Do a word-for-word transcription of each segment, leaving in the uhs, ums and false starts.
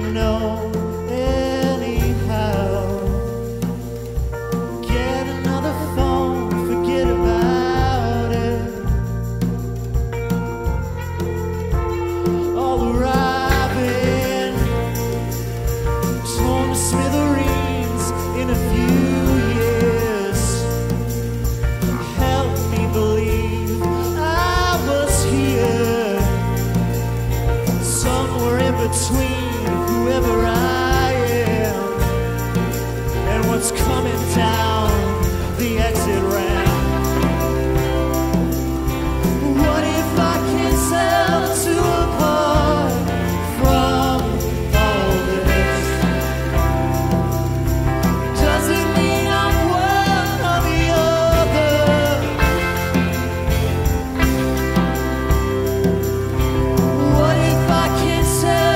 know anyhow. Get another phone, forget about it. All arriving, torn to smithereens in a few years. Help me believe I was here, somewhere in between whoever I am and what's coming down the exit ramp. What if I can't tell to apart from all this? Doesn't mean I'm one or the other. What if I can't tell?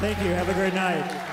Thank you. Have a great night.